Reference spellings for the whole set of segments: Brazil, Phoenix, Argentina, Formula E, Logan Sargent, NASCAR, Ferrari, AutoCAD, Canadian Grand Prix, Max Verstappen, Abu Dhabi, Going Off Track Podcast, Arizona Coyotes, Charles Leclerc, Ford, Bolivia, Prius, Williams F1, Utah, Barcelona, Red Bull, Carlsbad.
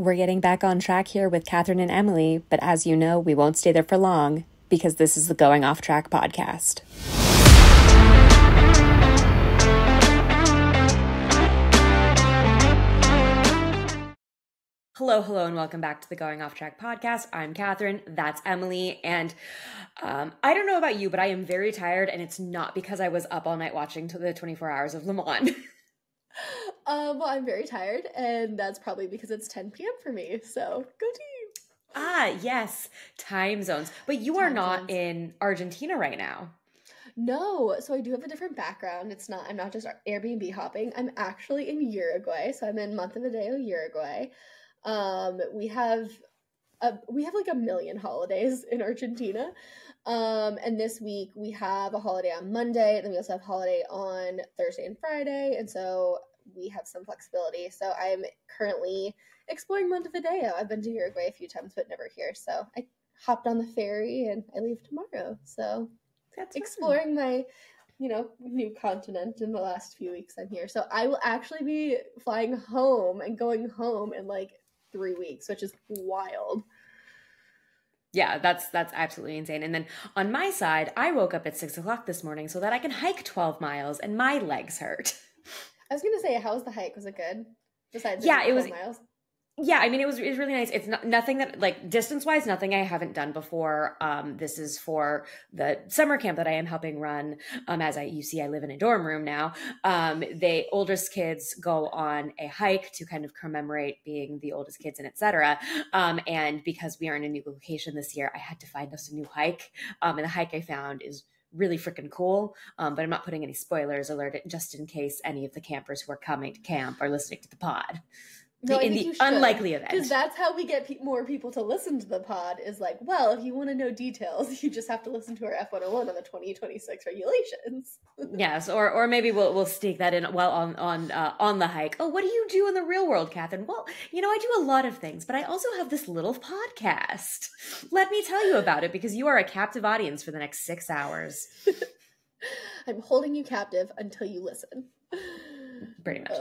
We're getting back on track here with Catherine and Emily, but as you know, we won't stay there for long because this is the Going Off Track podcast. Hello, and welcome back to the Going Off Track podcast. I'm Catherine, that's Emily, and I don't know about you, but I am very tired, and it's not because I was up all night watching the 24 hours of Le Mans. Well, I'm very tired, and that's probably because it's 10 p.m. for me, so go team! Ah, yes, time zones. But you are not in Argentina right now. No, so I do have a different background. I'm not just Airbnb hopping. I'm actually in Uruguay, so I'm in Montevideo, Uruguay. We have like a million holidays in Argentina. And this week we have a holiday on Monday, and then we also have holiday on Thursday and Friday. And so we have some flexibility. So I'm currently exploring Montevideo. I've been to Uruguay a few times, but never here. So I hopped on the ferry and I leave tomorrow. So that's exploring my, new continent in the last few weeks I'm here. So I will actually be flying home and going home in like 3 weeks, which is wild. Yeah, that's absolutely insane. And then on my side, I woke up at 6 o'clock this morning so that I can hike 12 miles and my legs hurt. I was going to say, how was the hike? Was it good? Besides, yeah, it was, miles? Yeah, I mean, it was really nice. It's not, nothing that like distance wise, nothing I haven't done before. This is for the summer camp that I am helping run. As you see, I live in a dorm room now. The oldest kids go on a hike to kind of commemorate being the oldest kids and et cetera. And because we are in a new location this year, I had to find us a new hike. And the hike I found is really freaking cool. But I'm not putting any spoilers alert just in case any of the campers who are coming to camp are listening to the pod. No, in the unlikely event. Because that's how we get more people to listen to the pod is like, well, if you want to know details, you just have to listen to our F101 on the 2026 regulations. Yes, or maybe we'll sneak that in while on the hike. Oh, what do you do in the real world, Catherine? Well, I do a lot of things, but I also have this little podcast. Let me tell you about it because you are a captive audience for the next 6 hours. I'm holding you captive until you listen. Pretty much.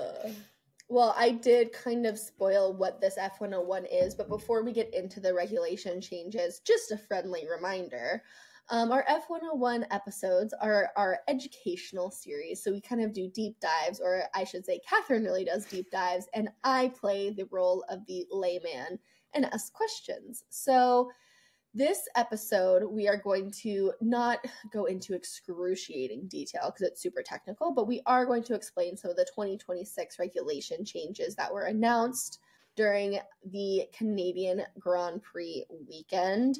Well, I did kind of spoil what this F101 is, but before we get into the regulation changes, just a friendly reminder, our F101 episodes are our educational series, so we kind of do deep dives, or I should say Catherine really does deep dives, and I play the role of the layman and ask questions. So this episode, we are going to not go into excruciating detail because it's super technical, but we are going to explain some of the 2026 regulation changes that were announced during the Canadian Grand Prix weekend.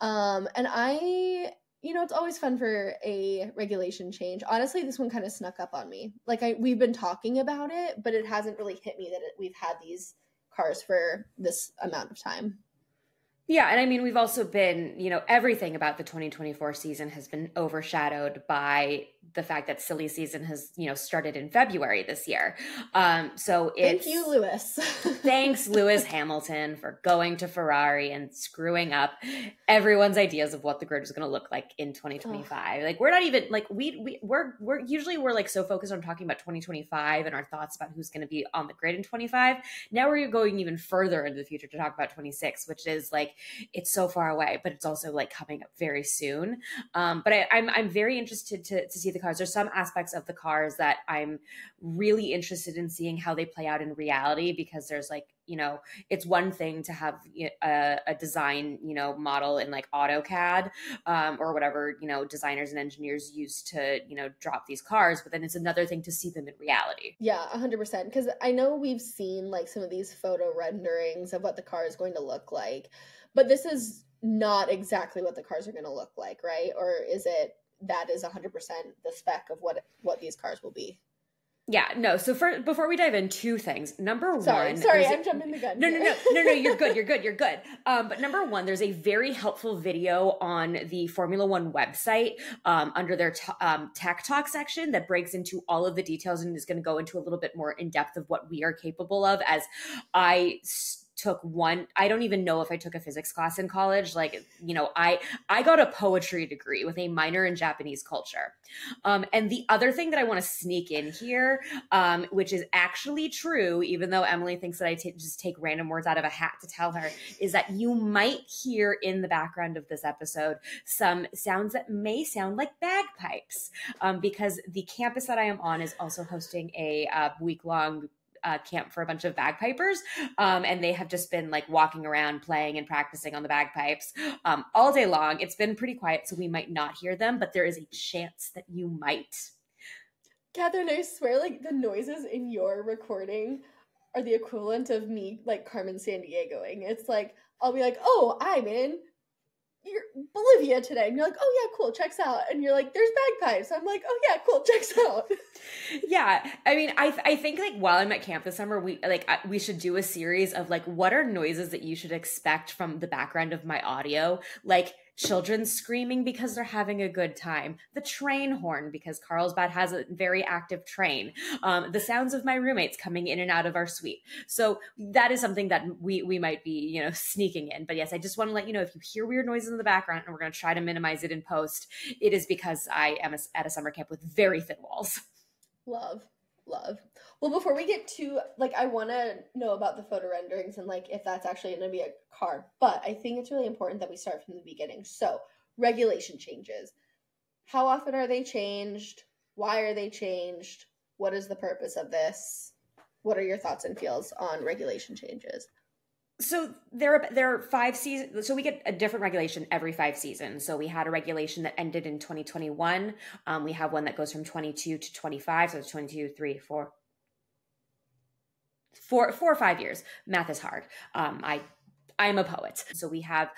And it's always fun for a regulation change. Honestly, this one kind of snuck up on me. Like we've been talking about it, but it hasn't really hit me that we've had these cars for this amount of time. Yeah, and I mean, we've also been, everything about the 2024 season has been overshadowed by the fact that silly season has, started in February this year. Thank you, Lewis. Thanks, Lewis Hamilton, for going to Ferrari and screwing up everyone's ideas of what the grid was going to look like in 2025. Oh. Like, we're not even, like, we're like so focused on talking about 2025 and our thoughts about who's going to be on the grid in 25. Now we're going even further into the future to talk about 26, which is, it's so far away, but it's also coming up very soon. But I'm very interested to see the cars. There's some aspects of the cars that I'm really interested in seeing how they play out in reality, because there's it's one thing to have a design, model in AutoCAD or whatever, designers and engineers use to, drop these cars. But then it's another thing to see them in reality. Yeah, 100%. Because I know we've seen some of these photo renderings of what the car is going to look like, but this is not exactly what the cars are going to look like, right? Or is it that is 100% the spec of what these cars will be? Yeah, no. So before we dive in, two things. Number one, I'm jumping the gun. No. You're good. But number one, there's a very helpful video on the Formula One website under their Tech Talk section that breaks into all of the details and is going to go into a little bit more in depth of what we are capable of. As I took one, I don't even know if I took a physics class in college. Like, you know, I got a poetry degree with a minor in Japanese culture. And the other thing that I want to sneak in here, which is actually true, even though Emily thinks that I just take random words out of a hat to tell her, is that you might hear in the background of this episode some sounds that may sound like bagpipes, because the campus that I am on is also hosting a week-long camp for a bunch of bagpipers, and they have just been like walking around playing and practicing on the bagpipes all day long. It's been pretty quiet, so we might not hear them, but there is a chance that you might. Catherine, I swear, like, the noises in your recording are the equivalent of me, like, Carmen Sandiegoing. It's like, I'll be like, oh, I'm in Bolivia today, and you're like, oh yeah, cool, checks out, and you're like, there's bagpipes. I'm like, oh yeah, cool, checks out. Yeah, I mean, I think, like, while I'm at camp this summer, we should do a series of, like, what are noises that you should expect from the background of my audio, like children screaming because they're having a good time, the train horn because Carlsbad has a very active train, the sounds of my roommates coming in and out of our suite. So that is something that we might be, you know, sneaking in. But yes, I just want to let you know, if you hear weird noises in the background, and we're going to try to minimize it in post, it is because I am at a summer camp with very thin walls. Love. Well, before we get to, like, I want to know about the photo renderings and, like, if that's actually going to be a car, but I think it's really important that we start from the beginning. So, regulation changes. How often are they changed? Why are they changed? What is the purpose of this? What are your thoughts and feels on regulation changes? So there are 5 seasons. So we get a different regulation every 5 seasons. So we had a regulation that ended in 2021. We have one that goes from 22 to 25. So it's 22, 3, 4, 4 or 5 years. Math is hard. I'm a poet. So we have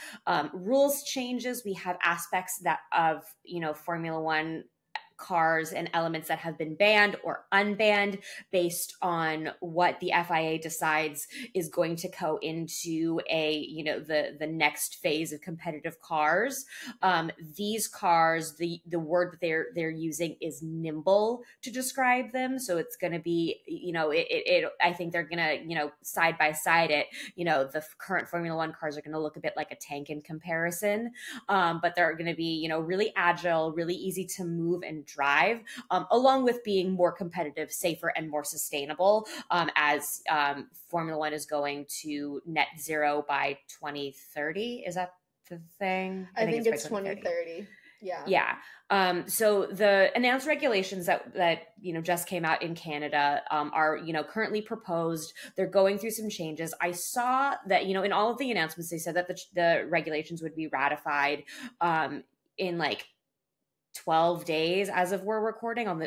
rules changes. We have aspects that of, you know, Formula One cars and elements that have been banned or unbanned based on what the FIA decides is going to go into a, you know, the next phase of competitive cars. These cars, the word that they're using is nimble to describe them. So it's going to be, you know, I think they're going to, you know, side by side it, you know, the current Formula One cars are going to look a bit like a tank in comparison. But they're going to be, you know, really agile, really easy to move and drive, along with being more competitive, safer, and more sustainable, as Formula One is going to net zero by 2030. Is that the thing? I think it's 2030. Yeah. So the announced regulations that you know just came out in Canada are, you know, currently proposed. They're going through some changes. I saw that, you know, in all of the announcements they said that the regulations would be ratified in like 12 days as of we're recording on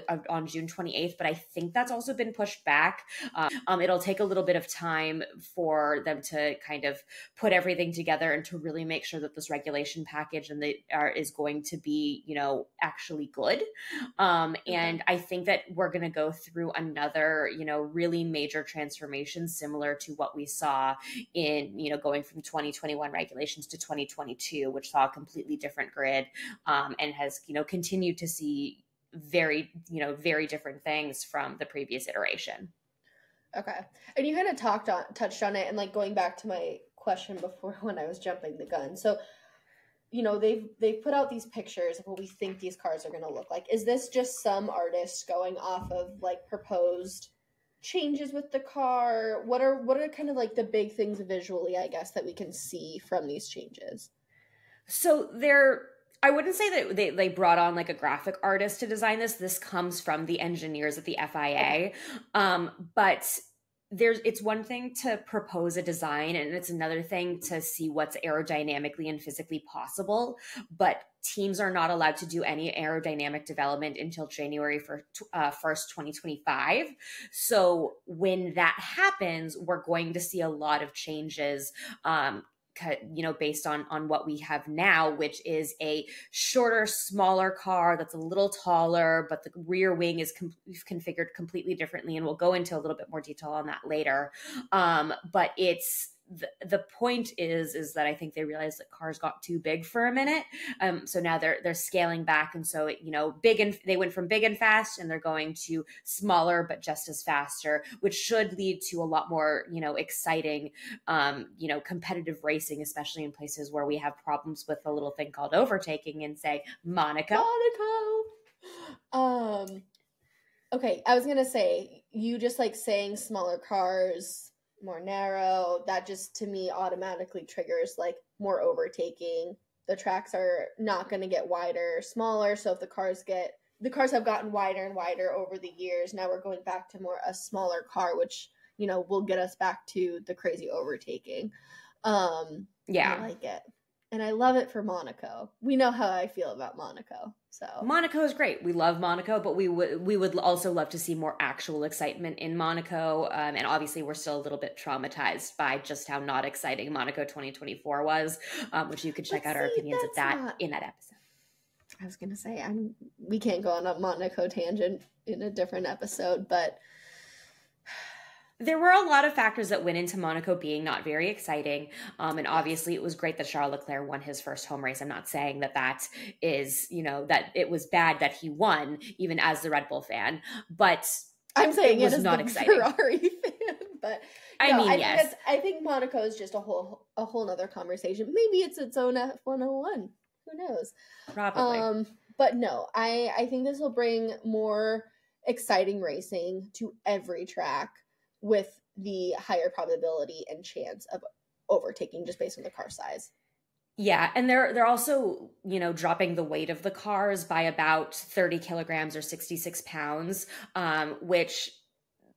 June 28th, but I think that's also been pushed back. It'll take a little bit of time for them to kind of put everything together and to really make sure that this regulation package and is going to be, you know, actually good. And I think that we're going to go through another, you know, really major transformation similar to what we saw in, you know, going from 2021 regulations to 2022, which saw a completely different grid and has, you know, continue to see very different things from the previous iteration. Okay. And you kind of touched on it, and like going back to my question before when I was jumping the gun. So, you know, they've put out these pictures of what we think these cars are going to look like. Is this just some artist going off of like proposed changes with the car? What are kind of like the big things visually, I guess, that we can see from these changes? So I wouldn't say that they brought on like a graphic artist to design this. This comes from the engineers at the FIA. But it's one thing to propose a design, and it's another thing to see what's aerodynamically and physically possible. But teams are not allowed to do any aerodynamic development until January 1st, 2025. So when that happens, we're going to see a lot of changes, you know, based on what we have now, which is a shorter, smaller car that's a little taller, but the rear wing is configured completely differently. And we'll go into a little bit more detail on that later. But it's the point is that I think they realized that cars got too big for a minute. So now they're scaling back. And so, it, you know, big and they went from big and fast and they're going to smaller, but just as faster, which should lead to a lot more, you know, exciting, you know, competitive racing, especially in places where we have problems with a little thing called overtaking in, say, Monaco. Okay. I was going to say, you just like saying smaller cars, more narrow, that just to me automatically triggers like more overtaking. The tracks are not going to get wider, smaller. So if the cars have gotten wider and wider over the years, now we're going back to more a smaller car, which, you know, will get us back to the crazy overtaking. Yeah, I like it. And I love it for Monaco. We know how I feel about Monaco. So Monaco is great. We love Monaco, but we would also love to see more actual excitement in Monaco. And obviously, we're still a little bit traumatized by just how not exciting Monaco 2024 was, which you could check out our opinions of that in that episode. I was going to say, we can't go on a Monaco tangent in a different episode, but there were a lot of factors that went into Monaco being not very exciting. And obviously it was great that Charles Leclerc won his first home race. I'm not saying that is, you know, that it was bad that he won, even as the Red Bull fan, but I'm saying it was not exciting. Ferrari fan, but no, I mean, yes. I think Monaco is just a whole nother conversation. Maybe it's its own F101. Who knows? Probably. But no, I think this will bring more exciting racing to every track, with the higher probability and chance of overtaking just based on the car size. Yeah, and they're also, you know, dropping the weight of the cars by about 30 kilograms or 66 pounds, which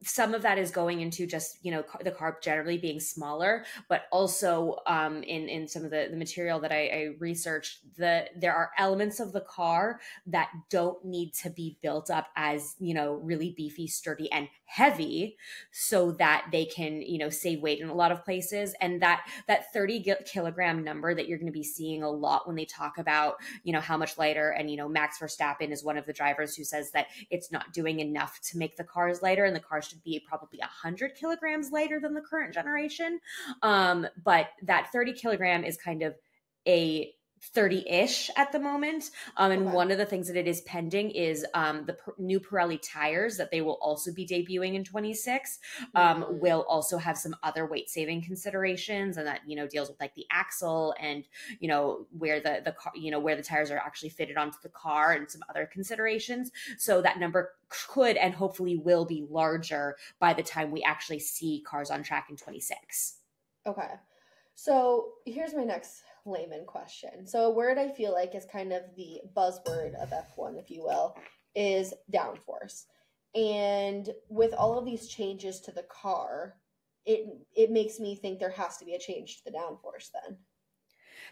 some of that is going into just, you know, the car generally being smaller, but also in some of the material that I researched, there are elements of the car that don't need to be built up as, you know, really beefy, sturdy, and heavy so that they can, you know, save weight in a lot of places. And that 30 kilogram number that you're going to be seeing a lot when they talk about, you know, how much lighter. And, you know, Max Verstappen is one of the drivers who says that it's not doing enough to make the cars lighter, and the cars should be probably 100 kilograms lighter than the current generation. But that 30 kilogram is kind of a 30-ish at the moment. And okay, one of the things that it is pending is the new Pirelli tires that they will also be debuting in 26 will also have some other weight saving considerations, and that, you know, deals with like the axle and, you know, where the car, you know, where the tires are actually fitted onto the car and some other considerations. So that number could and hopefully will be larger by the time we actually see cars on track in 26. Okay. So here's my next layman question. So a word I feel like is kind of the buzzword of F1, if you will, is downforce. And with all of these changes to the car, it makes me think there has to be a change to the downforce then.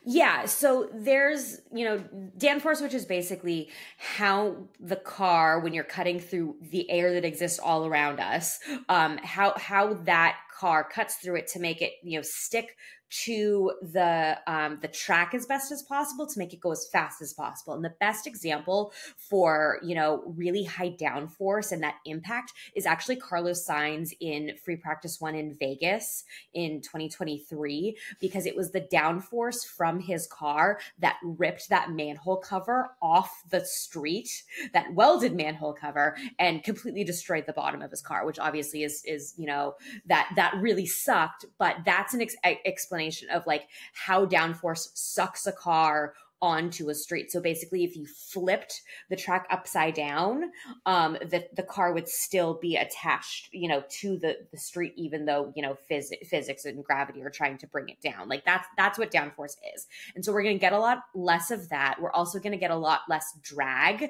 Yeah, so there's, you know, downforce, which is basically how the car, when you're cutting through the air that exists all around us, how that car cuts through it to make it, you know, stick to the track as best as possible, to make it go as fast as possible. And the best example for, you know, really high downforce and that impact is actually Carlos Sainz in free practice one in Vegas in 2023, because it was the downforce from his car that ripped that manhole cover off the street, that welded manhole cover, and completely destroyed the bottom of his car, which obviously is, you know, that really sucked. But that's an explanation of like how downforce sucks a car onto a street. So basically, if you flipped the track upside down, the car would still be attached, you know, to the street, even though, you know, physics and gravity are trying to bring it down. Like that's what downforce is. And so we're going to get a lot less of that. We're also going to get a lot less drag,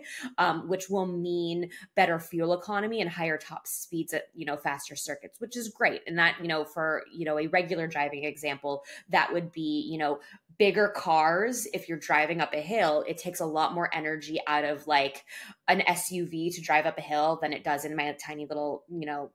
which will mean better fuel economy and higher top speeds at, you know, faster circuits, which is great. And that, you know, for, you know, a regular driving example, that would be, you know, bigger cars. If you're driving up a hill, it takes a lot more energy out of like an SUV to drive up a hill than it does in my tiny little, you know,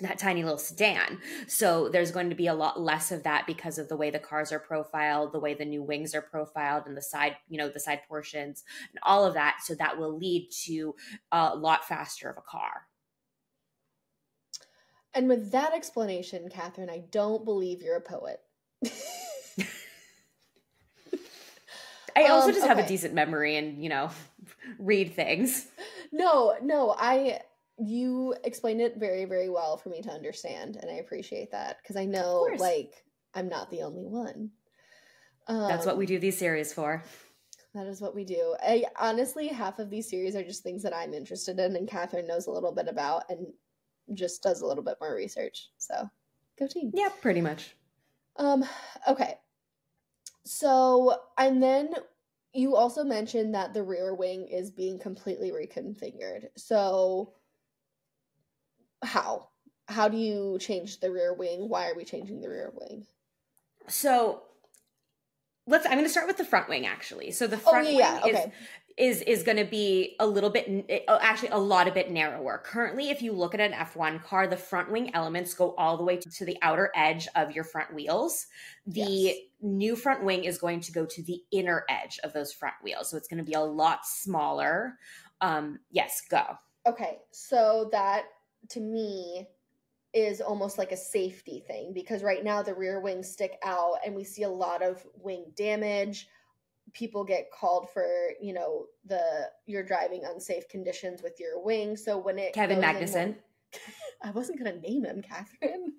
that tiny little sedan. So there's going to be a lot less of that because of the way the cars are profiled, the way the new wings are profiled, and the side, you know, the side portions and all of that. So that will lead to a lot faster of a car. And with that explanation, Catherine, I don't believe you're a poet. I also just have a decent memory and, you know, read things. You explained it very, very well for me to understand, and I appreciate that because I know, like, I'm not the only one. That's what we do these series for. That is what we do. Honestly, half of these series are just things that I'm interested in and Catherine knows a little bit about and just does a little bit more research. So, go team. Yeah, pretty much. Okay. So, and then you also mentioned that the rear wing is being completely reconfigured. So, how? How do you change the rear wing? Why are we changing the rear wing? So, I'm going to start with the front wing, actually. So, the front wing is going to be a little bit, actually a lot of bit narrower. Currently, if you look at an F1 car, the front wing elements go all the way to the outer edge of your front wheels. The new front wing is going to go to the inner edge of those front wheels. So it's going to be a lot smaller. Yes, go. Okay. So that to me is almost like a safety thing because right now the rear wings stick out and we see a lot of wing damage. People get called for, you know, you're driving unsafe conditions with your wing. So when it Kevin Magnussen. I wasn't going to name him, Catherine.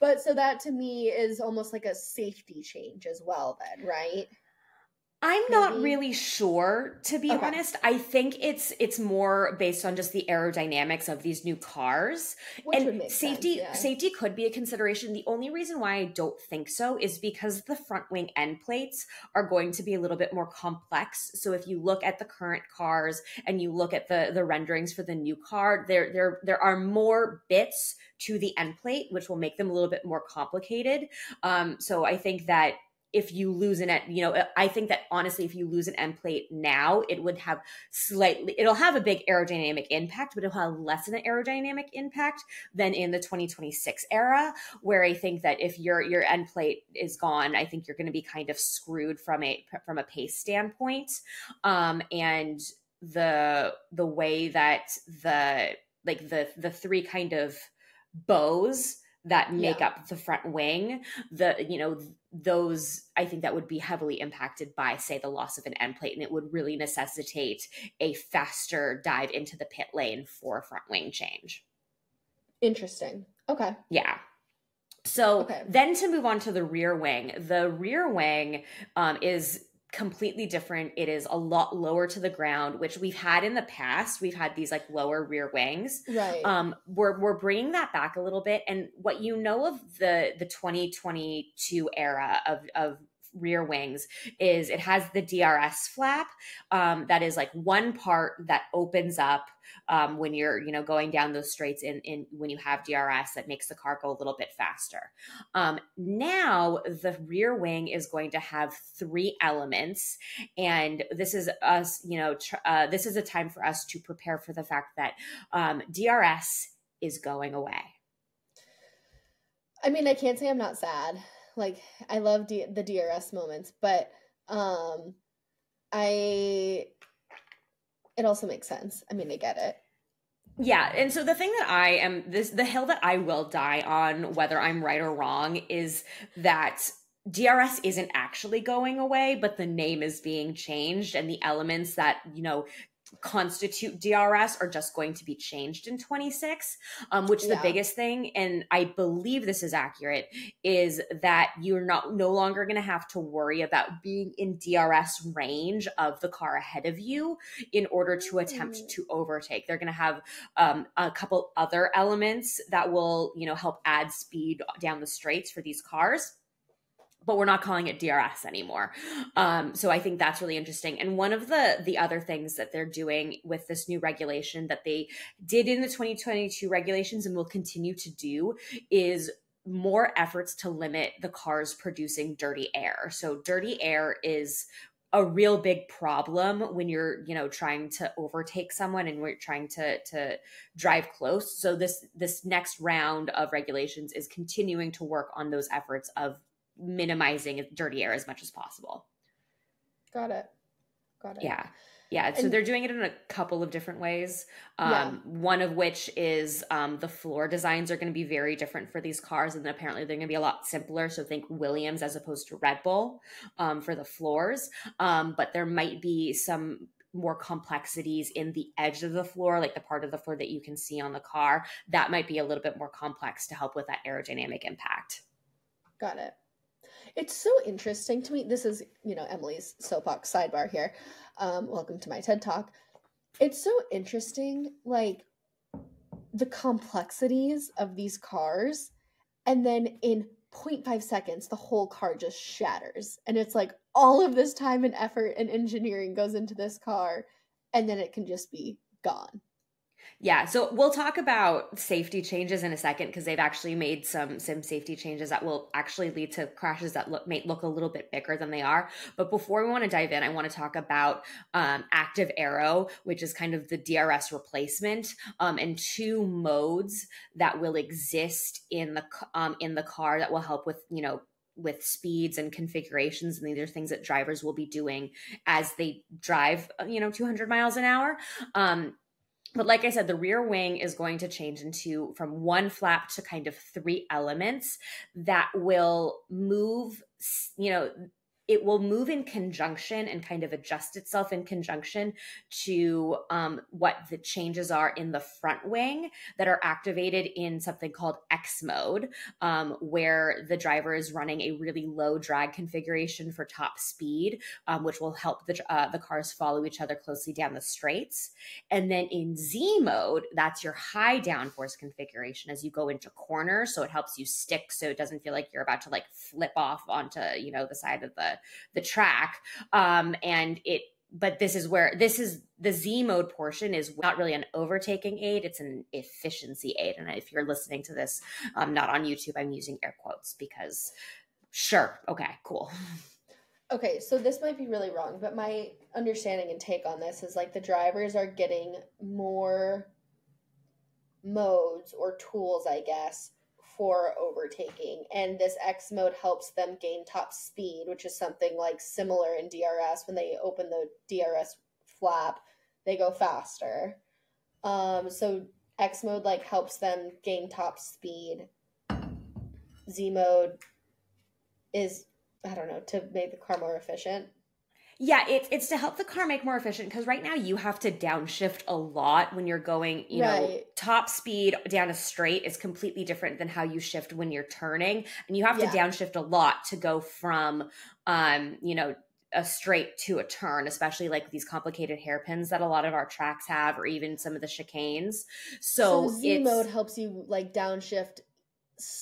But so that to me is almost like a safety change as well then, right? I'm not really sure, to be honest. I think it's more based on just the aerodynamics of these new cars. Which would make sense, yeah. Safety could be a consideration. The only reason why I don't think so is because the front wing end plates are going to be a little bit more complex. So if you look at the current cars and you look at the renderings for the new car, there are more bits to the end plate, which will make them a little bit more complicated. So I think that if you lose an, you know, I think that honestly, if you lose an end plate now, it would have it'll have a big aerodynamic impact, but it'll have less of an aerodynamic impact than in the 2026 era, where I think that if your end plate is gone, I think you're going to be kind of screwed from a pace standpoint. And the way that the three kind of bows that make up the front wing, those, I think that would be heavily impacted by, say, the loss of an end plate, and it would really necessitate a faster dive into the pit lane for a front wing change. Interesting. Okay. Yeah. So then to move on to the rear wing is completely different. It is a lot lower to the ground, which we've had in the past. We've had these like lower rear wings. Right. We're bringing that back a little bit. And what you know of the 2022 era of rear wings is it has the DRS flap that is like one part that opens up when you're going down those straights in when you have DRS that makes the car go a little bit faster. Now the rear wing is going to have three elements, and this is us this is a time for us to prepare for the fact that DRS is going away. I mean, I can't say I'm not sad. Like, I love the DRS moments, but it also makes sense. I mean, I get it. Yeah, and so the thing that the hill that I will die on, whether I'm right or wrong, is that DRS isn't actually going away, but the name is being changed, and the elements that, constitute DRS are just going to be changed in 26, which the biggest thing, and I believe this is accurate, is that you're no longer going to have to worry about being in DRS range of the car ahead of you in order to attempt to overtake. They're going to have a couple other elements that will, help add speed down the straights for these cars. But we're not calling it DRS anymore. So I think that's really interesting. And one of the other things that they're doing with this new regulation that they did in the 2022 regulations and will continue to do is more efforts to limit the cars producing dirty air. So dirty air is a real big problem when you're, trying to overtake someone and we're trying to drive close. So this next round of regulations is continuing to work on those efforts of minimizing dirty air as much as possible. Got it. Yeah. Yeah, so they're doing it in a couple of different ways. One of which is the floor designs are going to be very different for these cars, and then apparently they're going to be a lot simpler. So think Williams as opposed to Red Bull for the floors. But there might be some more complexities in the edge of the floor, like the part of the floor that you can see on the car. That might be a little bit more complex to help with that aerodynamic impact. Got it. It's so interesting to me. This is, you know, Emily's soapbox sidebar here. Welcome to my TED Talk. It's so interesting, like the complexities of these cars, and then in 0.5 seconds, the whole car just shatters. And it's like all of this time and effort and engineering goes into this car, and then it can just be gone. Yeah, so we'll talk about safety changes in a second, because they've actually made some safety changes that will actually lead to crashes that may look a little bit bigger than they are. But before we want to dive in, I want to talk about active aero, which is kind of the DRS replacement, and two modes that will exist in the car that will help with, you know, with speeds and configurations. And these are things that drivers will be doing as they drive, you know, 200 miles an hour. But like I said, the rear wing is going to change into from one flap to kind of three elements that will move, you know, it will move in conjunction and kind of adjust itself in conjunction to what the changes are in the front wing that are activated in something called X mode, where the driver is running a really low drag configuration for top speed, which will help the cars follow each other closely down the straights. And then in Z mode, that's your high downforce configuration as you go into corners. So it helps you stick, so it doesn't feel like you're about to like flip off onto, you know, the side of the track. But this is the Z mode portion is not really an overtaking aid. It's an efficiency aid. And if you're listening to this, not on YouTube, I'm using air quotes because sure. Okay, cool. Okay. So this might be really wrong, but my understanding and take on this is like the drivers are getting more modes or tools, I guess, for overtaking, and this X mode helps them gain top speed, which is something like similar in DRS. When they open the DRS flap, they go faster. So X mode like helps them gain top speed. Z mode is, I don't know, to make the car more efficient. Yeah, it's to help the car make more efficient, because right now you have to downshift a lot when you're going, you know, top speed down a straight is completely different than how you shift when you're turning. And you have to downshift a lot to go from, you know, a straight to a turn, especially like these complicated hairpins that a lot of our tracks have, or even some of the chicanes. So Z mode helps you like downshift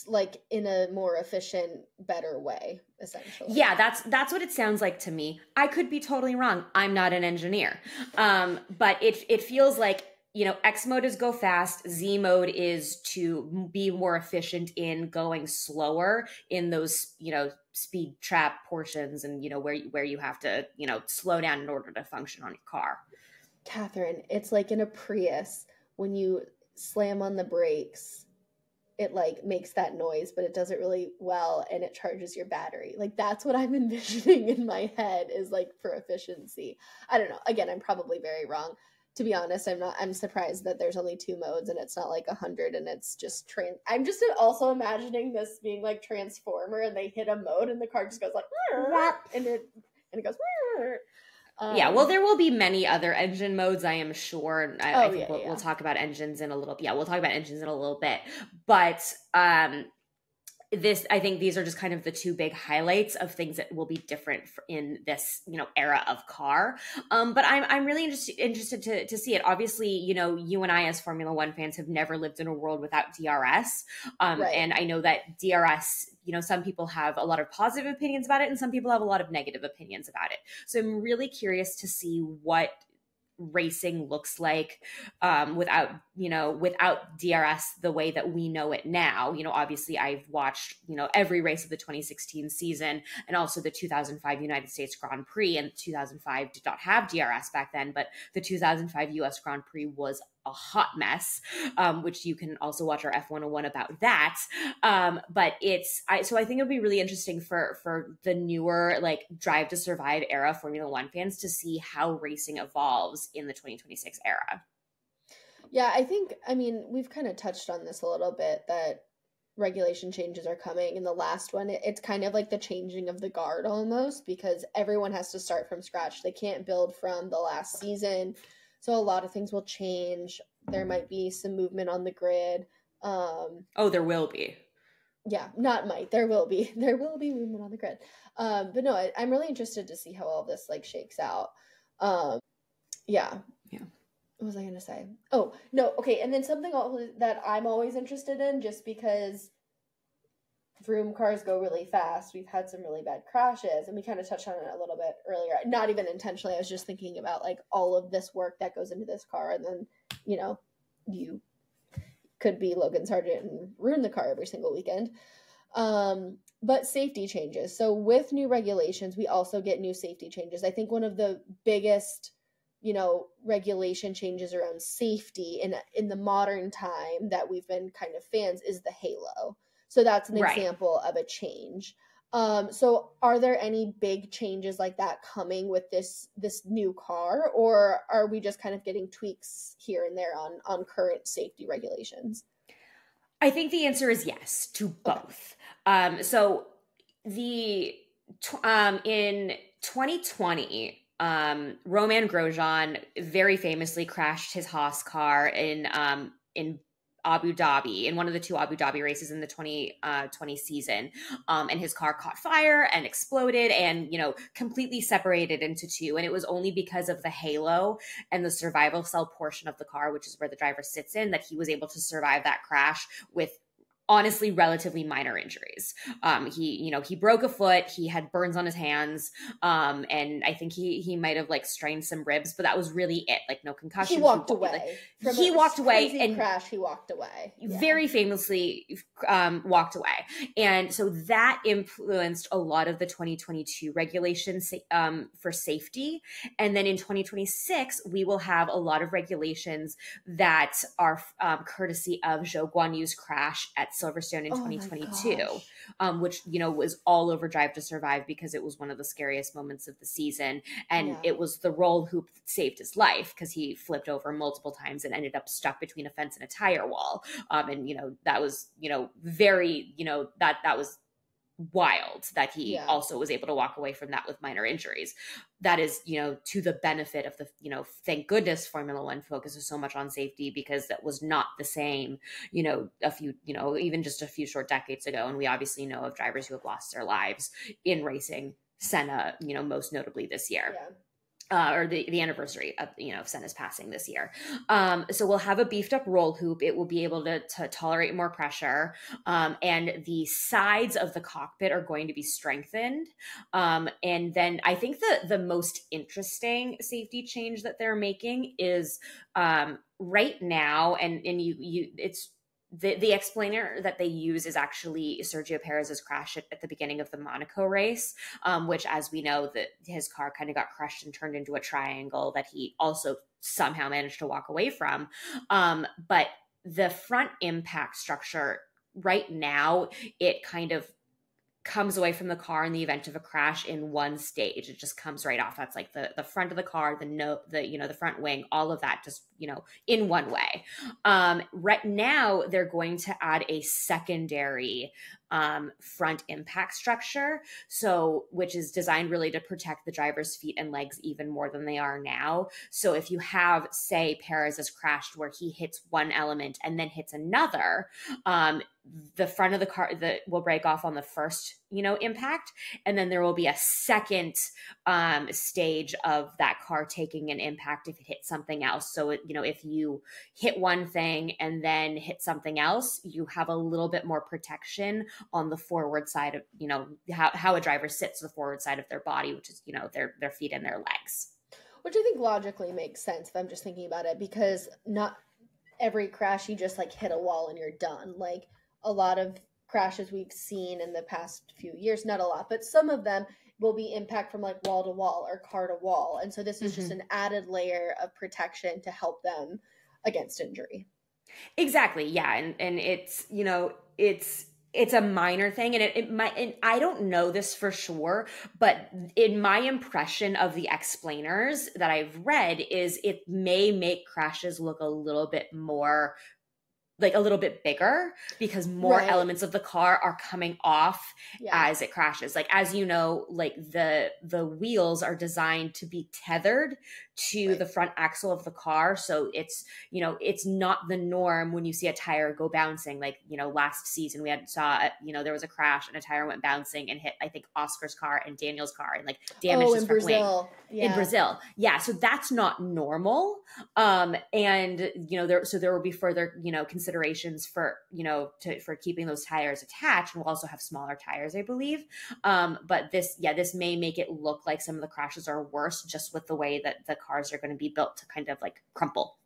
like in a more efficient, better way, essentially. Yeah, that's what it sounds like to me. I could be totally wrong. I'm not an engineer. But it feels like, you know, X mode is go fast. Z mode is to be more efficient in going slower in those, you know, speed trap portions and, you know, where you have to, you know, slow down in order to function on your car. Catherine, it's like in a Prius when you slam on the brakes, it like makes that noise, but it does it really well, and it charges your battery. Like that's what I'm envisioning in my head is like for efficiency. I don't know. Again, I'm probably very wrong. To be honest, I'm surprised that there's only two modes and it's not like 100 and it's just I'm just also imagining this being like Transformer and they hit a mode and the car just goes like, and it goes, yeah, well, there will be many other engine modes, I am sure. I think we'll talk about engines in a little bit. Yeah, we'll talk about engines in a little bit. But I think these are just kind of the two big highlights of things that will be different in this, you know, era of car. But I'm really interested to see it. Obviously, you know, you and I as Formula One fans have never lived in a world without DRS. Right. And I know that DRS, you know, some people have a lot of positive opinions about it and some people have a lot of negative opinions about it. So I'm really curious to see what racing looks like without DRS the way that we know it now. You know, obviously I've watched, you know, every race of the 2016 season and also the 2005 United States Grand Prix, and 2005 did not have DRS back then, but the 2005 US Grand Prix was a hot mess, which you can also watch our F101 about that. But so I think it'll be really interesting for the newer, like, Drive to Survive era Formula One fans to see how racing evolves in the 2026 era. Yeah, I think, I mean, we've kind of touched on this a little bit, that regulation changes are coming. In the last one, it's kind of like the changing of the guard almost, because everyone has to start from scratch. They can't build from the last season. So a lot of things will change. There might be some movement on the grid. Oh, there will be. Yeah, not might. There will be. There will be movement on the grid. But no, I'm really interested to see how all this, like, shakes out. Yeah. Yeah. What was I going to say? Oh, no. Okay. And then something that I'm always interested in, just because vroom cars go really fast. We've had some really bad crashes, and we kind of touched on it a little bit earlier. Not even intentionally. I was just thinking about, like, all of this work that goes into this car. And then, you know, you could be Logan Sargent and ruin the car every single weekend. But safety changes. So with new regulations, we also get new safety changes. I think one of the biggest, you know, regulation changes around safety in the modern time that we've been kind of fans is the halo. So that's an example of a change. So are there any big changes like that coming with this new car, or are we just kind of getting tweaks here and there on current safety regulations? I think the answer is yes to both. Okay. So the in 2020. Roman Grosjean very famously crashed his Haas car in Abu Dhabi, in one of the two Abu Dhabi races in the 2020 season. And his car caught fire and exploded and, you know, completely separated into two. And it was only because of the halo and the survival cell portion of the car, which is where the driver sits in, that he was able to survive that crash with, honestly, relatively minor injuries. He broke a foot, he had burns on his hands, and I think he might have, like, strained some ribs, but that was really it. Like, no concussion. He walked away. He walked away. And crash, he walked away. Yeah. Very famously walked away. And so that influenced a lot of the 2022 regulations for safety. And then in 2026, we will have a lot of regulations that are courtesy of Zhou Guan Yu's crash at Silverstone in 2022, which, you know, was all over Drive to Survive because it was one of the scariest moments of the season. And it was the roll hoop that saved his life, because he flipped over multiple times and ended up stuck between a fence and a tire wall. And, you know, that was, you know, very, you know, that was wild that he also was able to walk away from that with minor injuries. That is, you know, to the benefit of the, you know, thank goodness Formula One focuses so much on safety, because that was not the same, you know, even just a few short decades ago. And we obviously know of drivers who have lost their lives in racing. Senna, you know, most notably this year. Yeah. Or the anniversary of, you know, Senna's passing this year. So we'll have a beefed up roll hoop. It will be able to tolerate more pressure. And the sides of the cockpit are going to be strengthened. And then I think the most interesting safety change that they're making is right now. And the explainer that they use is actually Sergio Perez's crash at the beginning of the Monaco race, which, as we know, that his car kind of got crushed and turned into a triangle that he also somehow managed to walk away from. But the front impact structure right now, it kind of comes away from the car in the event of a crash in one stage. It just comes right off. That's like the front of the car, the front wing, all of that just, you know, in one way. Right now they're going to add a secondary front impact structure, which is designed really to protect the driver's feet and legs even more than they are now. So if you have, say, Perez has crashed where he hits one element and then hits another, the front of the car that will break off on the first, you know, impact, and then there will be a second stage of that car taking an impact if it hits something else. So it, you know, if you hit one thing and then hit something else, you have a little bit more protection on the forward side of, you know, how a driver sits, the forward side of their body, which is, you know, their feet and their legs. Which I think logically makes sense if I'm just thinking about it, because not every crash you just, like, hit a wall and you're done. Like, a lot of crashes we've seen in the past few years, not a lot, but some of them will be impact from, like, wall to wall or car to wall. And so this is just an added layer of protection to help them against injury. Exactly. Yeah. And it's, you know, it's a minor thing, and it might, and I don't know this for sure, but in my impression of the explainers that I've read is it may make crashes look a little bit more, like a little bit bigger, because more right. elements of the car are coming off yeah. as it crashes. Like, as you know, like the wheels are designed to be tethered to right. the front axle of the car. So it's, you know, it's not the norm when you see a tire go bouncing. Like, you know, last season we had saw, you know, there was a crash and a tire went bouncing and hit, I think, Oscar's car and Daniel's car and like damaged his front wing. Yeah. In Brazil. Yeah. So that's not normal. And you know, there will be further, you know, considerations for, you know, for keeping those tires attached, and we'll also have smaller tires, I believe. But this, yeah, this may make it look like some of the crashes are worse just with the way that the cars are going to be built to kind of like crumple.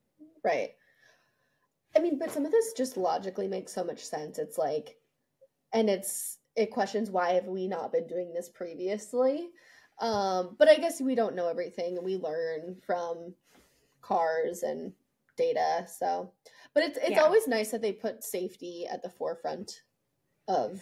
Right. I mean, but some of this just logically makes so much sense. It's like, and it questions, why have we not been doing this previously? But I guess we don't know everything, and we learn from cars and data. So, but it's yeah. always nice that they put safety at the forefront of,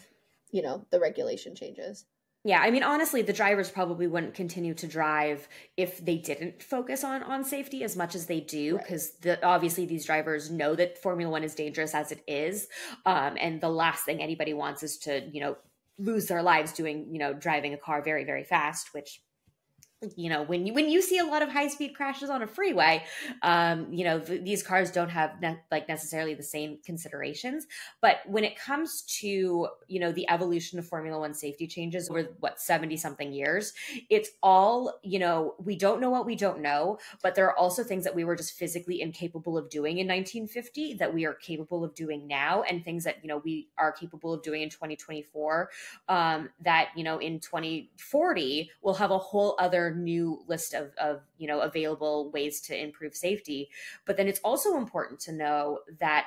you know, the regulation changes. Yeah. I mean, honestly, the drivers probably wouldn't continue to drive if they didn't focus on safety as much as they do, because right. obviously these drivers know that Formula One is dangerous as it is. And the last thing anybody wants is to, you know, lose their lives doing, you know, driving a car very, very fast, which, you know, when you see a lot of high speed crashes on a freeway, you know, these cars don't have necessarily the same considerations. But when it comes to, you know, the evolution of Formula One safety changes over what, 70 something years, it's all, you know, we don't know what we don't know, but there are also things that we were just physically incapable of doing in 1950 that we are capable of doing now, and things that, you know, we are capable of doing in 2024 that, you know, in 2040 we'll have a whole other new list of, you know, available ways to improve safety. But then it's also important to know that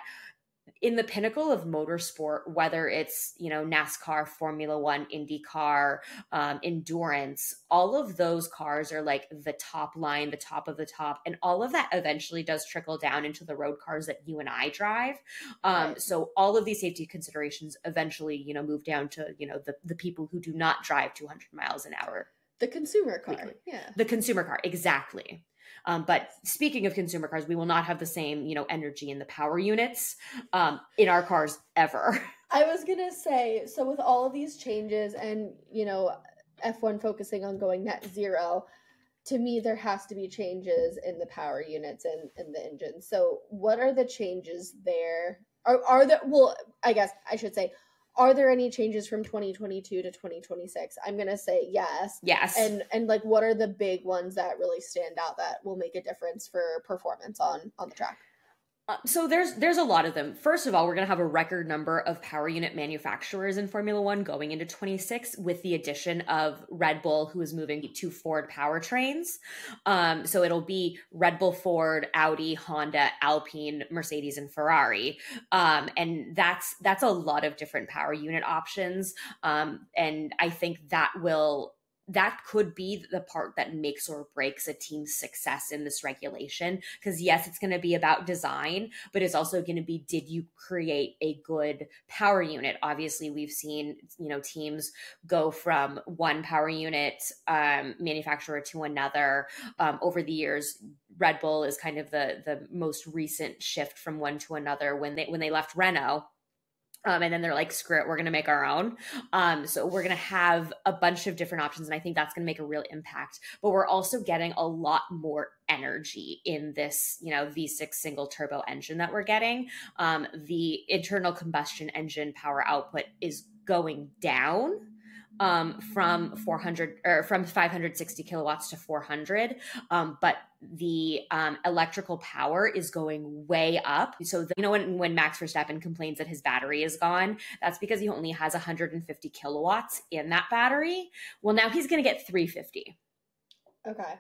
in the pinnacle of motorsport, whether it's, you know, NASCAR, Formula One, IndyCar, endurance, all of those cars are like the top line, the top of the top. And all of that eventually does trickle down into the road cars that you and I drive. Right. So all of these safety considerations eventually, you know, move down to, you know, the people who do not drive 200 miles an hour. The consumer car. Yeah. The consumer car. Exactly. But speaking of consumer cars, we will not have the same, you know, energy in the power units in our cars ever. I was going to say, so with all of these changes and, you know, F1 focusing on going net zero, to me, there has to be changes in the power units and the engines. So what are the changes there? Are there, well, I guess I should say, are there any changes from 2022 to 2026? I'm going to say yes. Yes. And like, what are the big ones that really stand out that will make a difference for performance on the track? So there's a lot of them. First of all, we're going to have a record number of power unit manufacturers in Formula One going into 26, with the addition of Red Bull, who is moving to Ford powertrains. So it'll be Red Bull, Ford, Audi, Honda, Alpine, Mercedes, and Ferrari. And that's a lot of different power unit options. And I think that could be the part that makes or breaks a team's success in this regulation. Because yes, it's going to be about design, but it's also going to be, did you create a good power unit? Obviously, we've seen, you know, teams go from one power unit manufacturer to another over the years. Red Bull is kind of the most recent shift from one to another when they left Renault. And then they're like, screw it, we're going to make our own. So we're going to have a bunch of different options, and I think that's going to make a real impact. But we're also getting a lot more energy in this, you know, V6 single turbo engine that we're getting. The internal combustion engine power output is going down from 560 kilowatts to 400. But the electrical power is going way up. So, you know, when Max Verstappen complains that his battery is gone, that's because he only has 150 kilowatts in that battery. Well, now he's going to get 350. Okay.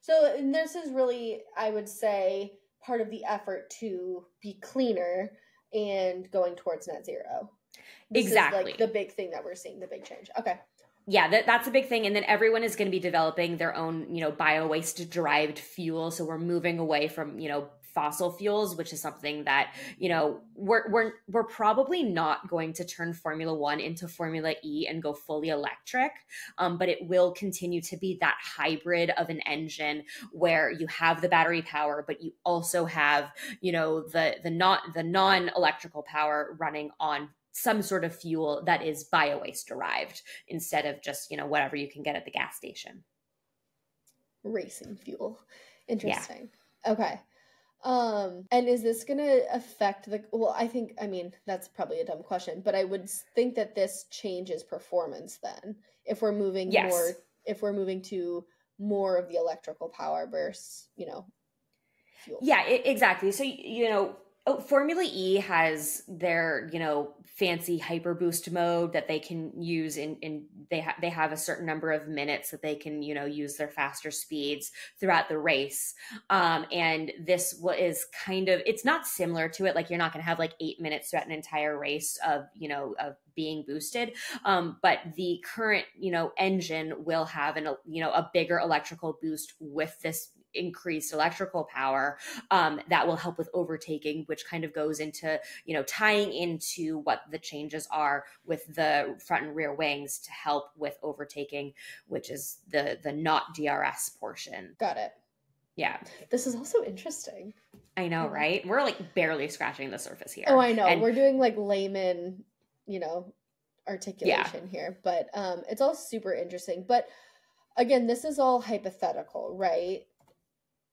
So and this is really, I would say, part of the effort to be cleaner and going towards net zero. This exactly. Is like the big thing that we're seeing, the big change. Okay. Yeah, that's a big thing. And then everyone is going to be developing their own, you know, bio-waste derived fuel. So we're moving away from, you know, fossil fuels, which is something that, you know, we're probably not going to turn Formula One into Formula E and go fully electric, but it will continue to be that hybrid of an engine where you have the battery power, but you also have, you know, the non-electrical power running on some sort of fuel that is bio-waste derived instead of just, you know, whatever you can get at the gas station. Racing fuel. Interesting. Yeah. Okay. And is this going to affect the, well, I mean, that's probably a dumb question, but I would think that this changes performance then, if we're moving more to more of the electrical power versus, you know, fuel. Yeah, exactly. So, you know, Formula E has their, you know, fancy hyper boost mode that they can use in they have a certain number of minutes that they can, you know, use their faster speeds throughout the race. And this is kind of, it's not similar to it. Like, you're not going to have like 8 minutes throughout an entire race of, you know, of being boosted. But the current, you know, engine will have a bigger electrical boost with this increased electrical power that will help with overtaking, which kind of goes into, you know, tying into what the changes are with the front and rear wings to help with overtaking, which is the not DRS portion. Got it. Yeah. This is also interesting. I know, right? We're like barely scratching the surface here. Oh, I know. And we're doing like layman, you know, articulation here, but it's all super interesting. But again, this is all hypothetical, right?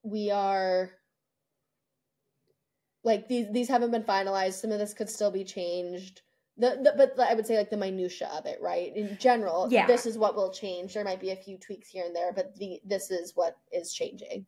We are like, these haven't been finalized. Some of this could still be changed. But I would say like the minutia of it, right? In general, This is what will change. There might be a few tweaks here and there, but this is what is changing.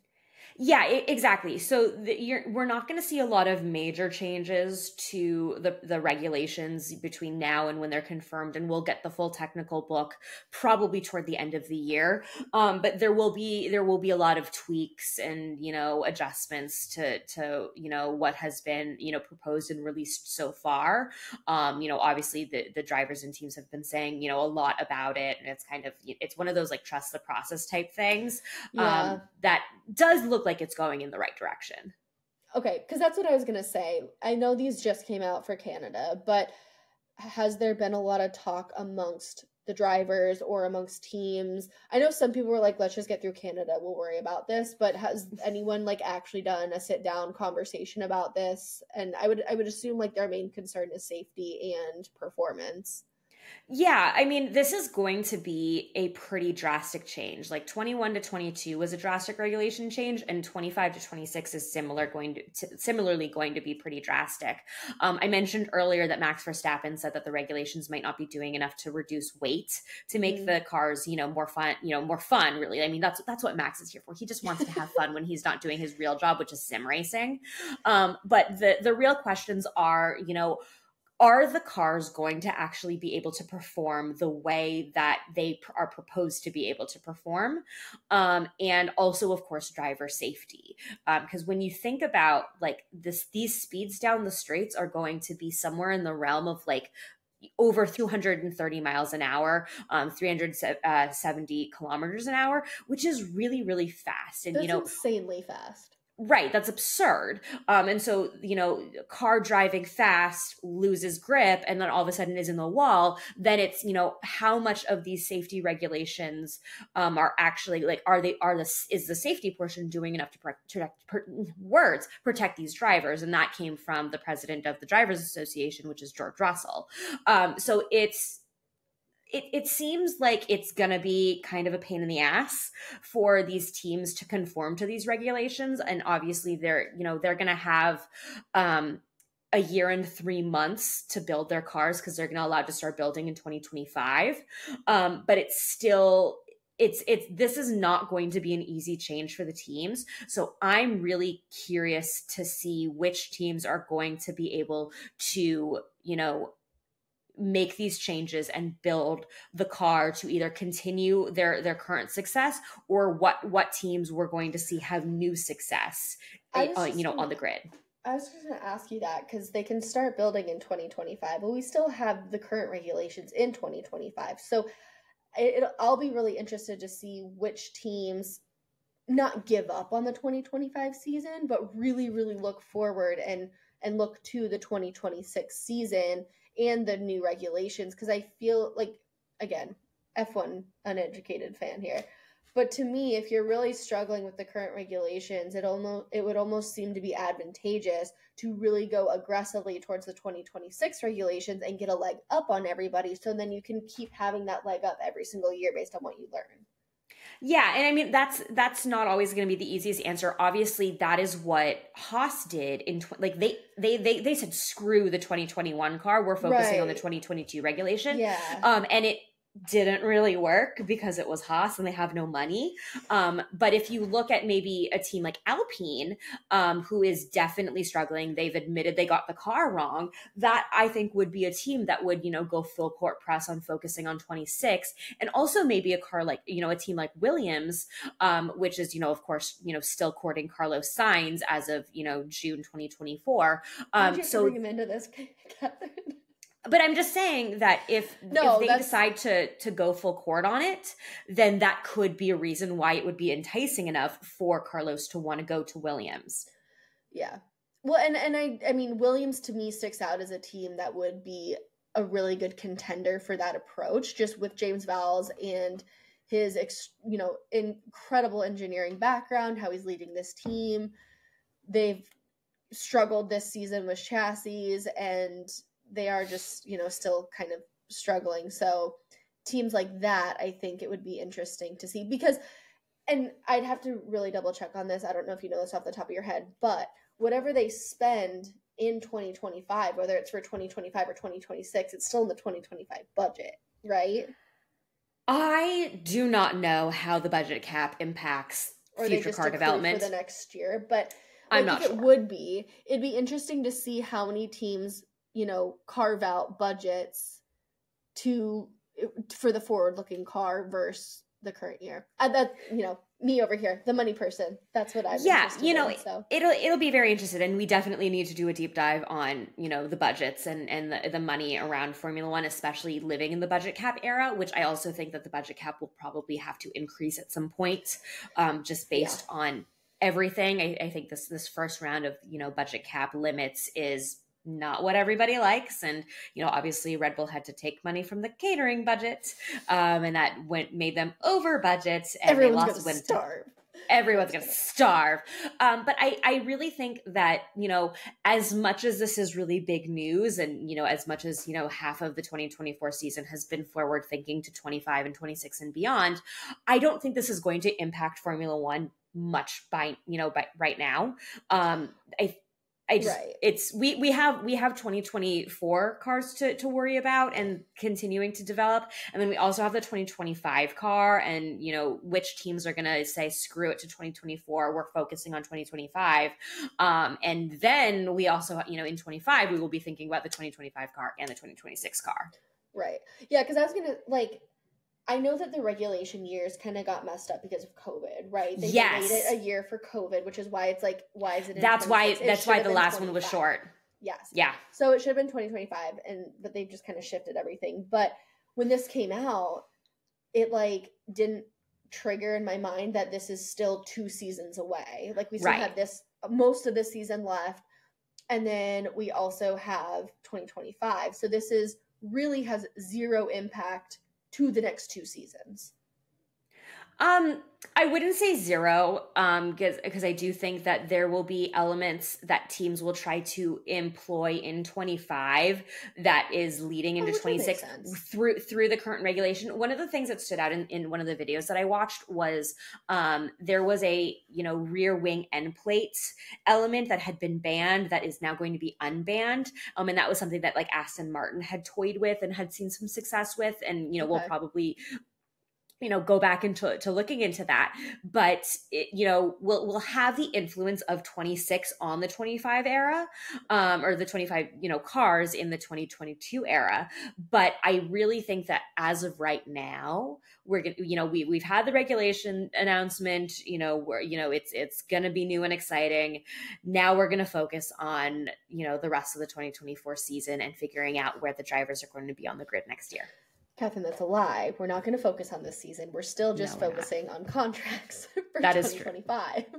Yeah, exactly. So we're not going to see a lot of major changes to the regulations between now and when they're confirmed, and we'll get the full technical book probably toward the end of the year. But there will be a lot of tweaks and, you know, adjustments to you know, what has been, you know, proposed and released so far. You know, obviously the drivers and teams have been saying, you know, a lot about it, and it's kind of, it's one of those like trust the process type things that does look like it's going in the right direction. Okay, because that's what I was going to say. I know these just came out for Canada, but has there been a lot of talk amongst the drivers or amongst teams? I know some people were like, let's just get through Canada, we'll worry about this, but has anyone like actually done a sit down conversation about this? And I would assume like their main concern is safety and performance. Yeah, I mean, this is going to be a pretty drastic change. Like 21 to 22 was a drastic regulation change, and 25 to 26 is similarly going to be pretty drastic. I mentioned earlier that Max Verstappen said that the regulations might not be doing enough to reduce weight to make the cars, you know, more fun. Really, I mean, that's what Max is here for. He just wants to have fun when he's not doing his real job, which is sim racing. But the real questions are, you know, are the cars going to actually be able to perform the way that they are proposed to be able to perform? And also, of course, driver safety. Because when you think about like this, these speeds down the straights are going to be somewhere in the realm of like over 230 miles an hour, 370 kilometers an hour, which is really, really fast. And that's, you know, insanely fast. Right. That's absurd. And so, you know, car driving fast loses grip and then all of a sudden is in the wall. Then it's, you know, how much of these safety regulations are actually like, is the safety portion doing enough to protect these drivers? And that came from the president of the Drivers Association, which is George Russell. So it seems like it's going to be kind of a pain in the ass for these teams to conform to these regulations. And obviously they're going to have a year and 3 months to build their cars, because they're going to allow to start building in 2025. But it's still, this is not going to be an easy change for the teams. So I'm really curious to see which teams are going to be able to, you know, make these changes and build the car to either continue their current success, or what teams we're going to see have new success, on the grid. I was just going to ask you that, because they can start building in 2025, but we still have the current regulations in 2025. So I'll be really interested to see which teams not give up on the 2025 season, but really, really look forward and look to the 2026 season and the new regulations. Because I feel like, again, F1 uneducated fan here. But to me, if you're really struggling with the current regulations, it would almost seem to be advantageous to really go aggressively towards the 2026 regulations and get a leg up on everybody, so then you can keep having that leg up every single year based on what you learn. Yeah, and I mean, that's not always going to be the easiest answer. Obviously, that is what Haas did in they said screw the 2021 car, we're focusing on the 2022 regulation. Yeah. And it didn't really work because it was Haas and they have no money. But if you look at maybe a team like Alpine, who is definitely struggling, they've admitted they got the car wrong. That I think would be a team that would, go full court press on focusing on 26, and also maybe a car like, a team like Williams, which is, of course, still courting Carlos Sainz as of, June 2024. So bring him into this, Catherine. But I'm just saying that if they decide to go full court on it, then that could be a reason why it would be enticing enough for Carlos to want to go to Williams. Yeah. Well, and I mean, Williams to me sticks out as a team that would be a really good contender for that approach, just with James Vowles and his, incredible engineering background, how he's leading this team. They've struggled this season with chassis, and they are just, still kind of struggling. So teams like that, I think it would be interesting to see, because, and I'd have to really double check on this. I don't know if you know this off the top of your head, but whatever they spend in 2025, whether it's for 2025 or 2026, it's still in the 2025 budget, right? I do not know how the budget cap impacts future car development for the next year, but I'm not sure. It'd be interesting to see how many teams carve out budgets for the forward-looking car versus the current year. Me over here, the money person. That's what I'm interested in. It'll be very interesting, and we definitely need to do a deep dive on, the budgets and the money around Formula One, especially living in the budget cap era, which I also think that the budget cap will probably have to increase at some point, just based on everything. I think this first round of, budget cap limits is not what everybody likes. And, obviously Red Bull had to take money from the catering budget. And that made them over budget. And Everyone's going to starve. But I really think that, as much as this is really big news, and, as much as, half of the 2024 season has been forward thinking to 25 and 26 and beyond, I don't think this is going to impact Formula One much by right now. We have 2024 cars to worry about and continuing to develop. And then we also have the 2025 car, and, which teams are going to say, screw it to 2024. We're focusing on 2025. And then we also, in 25, we will be thinking about the 2025 car and the 2026 car. Right. Yeah. Cause I was going to I know that the regulation years kind of got messed up because of COVID, right? They made it a year for COVID, which is why it's why is it in 2026? That's why the last one was short. Yes. Yeah. So it should have been 2025, but they've just kind of shifted everything. But when this came out, it didn't trigger in my mind that this is still 2 seasons away. We still have most of this season left, and then we also have 2025. So this really has zero impact to the next 2 seasons. I wouldn't say zero, because I do think that there will be elements that teams will try to employ in 25 that is leading into 26 through the current regulation. One of the things that stood out in one of the videos that I watched was there was a rear wing end plate element that had been banned that is now going to be unbanned, and that was something that Aston Martin had toyed with and had seen some success with, and we'll probably go back into looking into that, but we'll have the influence of 26 on the 25 era, or the 25 cars in the 2022 era. But I really think that as of right now, we're gonna we've had the regulation announcement. It's gonna be new and exciting. Now we're gonna focus on the rest of the 2024 season and figuring out where the drivers are going to be on the grid next year. Catherine, that's a lie. We're not going to focus on this season. We're still just focusing on contracts for 2025. That is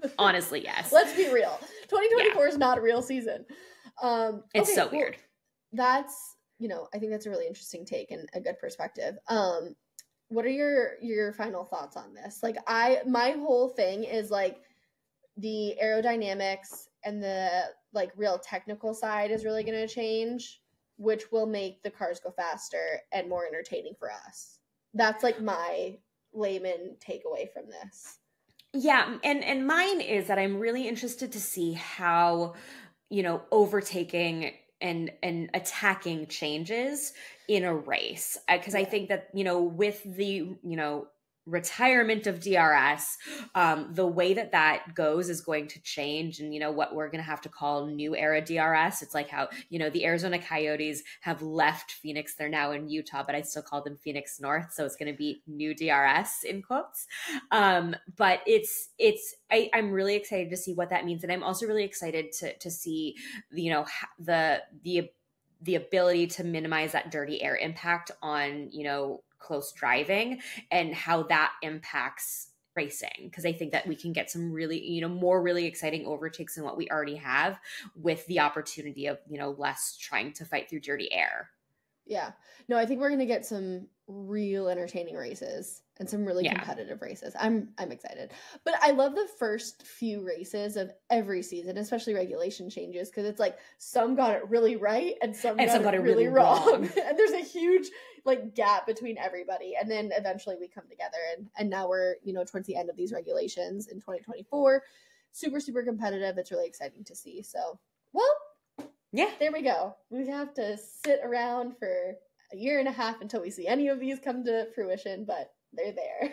true. Honestly, yes. Let's be real. 2024 is not a real season. It's so weird. That's, you know, I think that's a really interesting take and a good perspective. What are your final thoughts on this? Like, my whole thing is, like, the aerodynamics and the, like, real technical side is really going to change, which will make the cars go faster and more entertaining for us. That's, like, my layman takeaway from this. Yeah, and mine is that I'm really interested to see how, you know, overtaking and attacking changes in a race. Because I think that, you know, with the, you know, retirement of DRS, the way that goes is going to change. And, you know, what we're going to have to call new era DRS. It's like how, you know, the Arizona Coyotes have left Phoenix. They're now in Utah, but I still call them Phoenix North. So it's going to be new DRS in quotes. But I'm really excited to see what that means. And I'm also really excited to see, you know, the ability to minimize that dirty air impact on, you know, close driving and how that impacts racing. Cause I think that we can get some really, you know, more really exciting overtakes than what we already have with the opportunity of, you know, less trying to fight through dirty air. Yeah. No, I think we're going to get some real entertaining races and some really competitive races. I'm excited, but I love the first few races of every season, especially regulation changes. Cause it's like, some got it really right. And some got it really wrong. And there's a huge like gap between everybody. And then eventually we come together and now we're, you know, towards the end of these regulations in 2024, super, super competitive. It's really exciting to see. So, well, yeah, there we go. We have to sit around for a year and a half until we see any of these come to fruition, but they're there.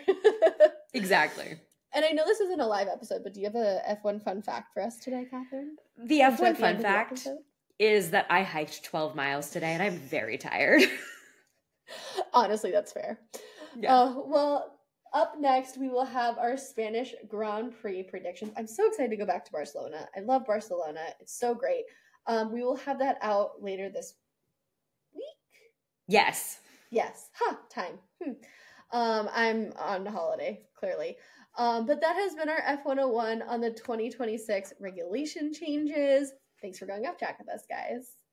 Exactly. And I know this isn't a live episode, but do you have a F1 fun fact for us today, Catherine? The F1 fun fact is that I hiked 12 miles today and I'm very tired. Honestly, that's fair. Yeah. Well, up next, we will have our Spanish Grand Prix predictions. I'm so excited to go back to Barcelona. I love Barcelona. It's so great. We will have that out later this week. Yes. Time. I'm on holiday, clearly. But that has been our F101 on the 2026 regulation changes. Thanks for going off track with us, guys.